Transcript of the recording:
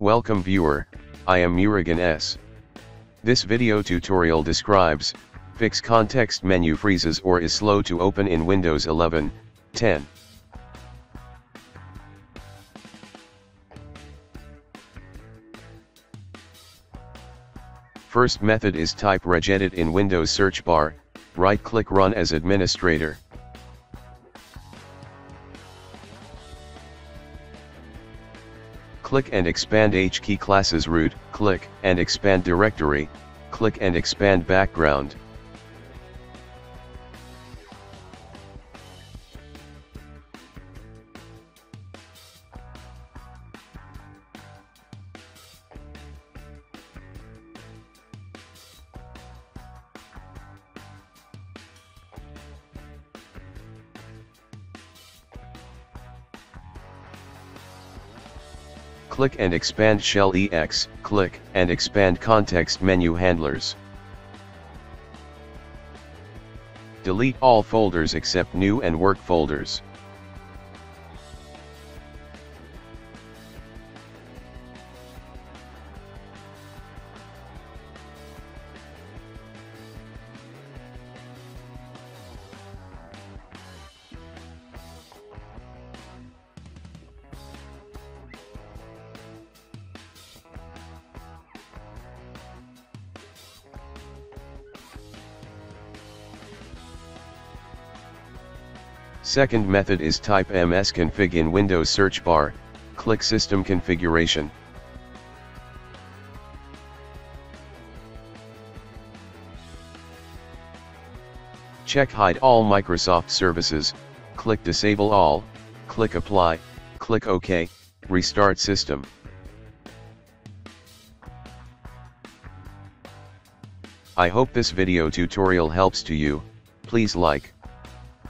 Welcome viewer, I am Murugan S. This video tutorial describes, fix context menu freezes or is slow to open in Windows 11, 10. First method is type regedit in Windows search bar, right click run as administrator. Click and expand HKEY classes root, click and expand directory, click and expand background. Click and expand ShellEx, click and expand context menu handlers. Delete all folders except new and work folders. Second method is type msconfig in Windows search bar, click system configuration. Check hide all Microsoft services, click disable all, click apply, click OK, restart system. I hope this video tutorial helps to you. Please like,